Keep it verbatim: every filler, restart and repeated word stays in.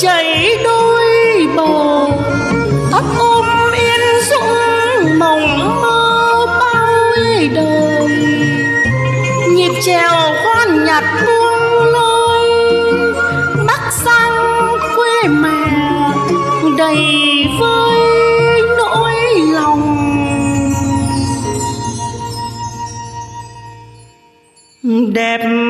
chảy đôi bờ ấp ôm yên dũng mộng mơ bao đời nhịp trèo con nhặt buông lơi bắc sang quê mẹ đầy vơi nỗi lòng đẹp